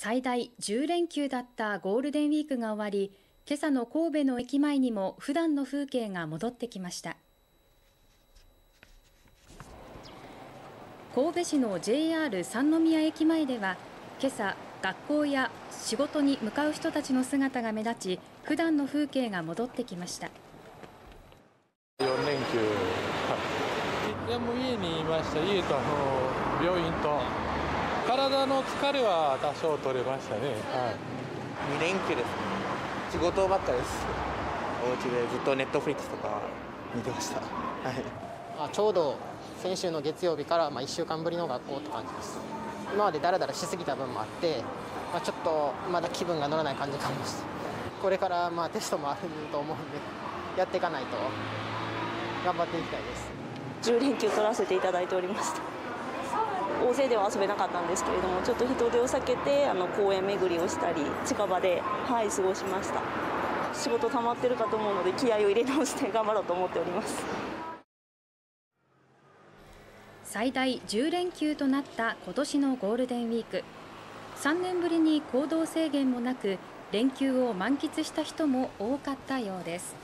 最大10連休だったゴールデンウィークが終わり、今朝の神戸の駅前にも普段の風景が戻ってきました。神戸市の JR 三宮駅前では、今朝学校や仕事に向かう人たちの姿が目立ち、普段の風景が戻ってきました。4連休、いやもう家にいました。家と病院と、体の疲れは多少取れましたね。はい、2連休ですね。仕事ばっかです。お家でずっとネットフリックスとか見てました。はい。ちょうど先週の月曜日から1週間ぶりの学校って感じです。今までだらだらしすぎた分もあって、ちょっとまだ気分が乗らない感じかもしれない。これからテストもあると思うんで、やっていかないと頑張っていきたいです。10連休取らせていただいておりました。大勢では遊べなかったんですけれども、ちょっと人手を避けて公園巡りをしたり近場で、はい、過ごしました。仕事溜まってるかと思うので気合を入れ直して頑張ろうと思っております。最大10連休となった今年のゴールデンウィーク、3年ぶりに行動制限もなく連休を満喫した人も多かったようです。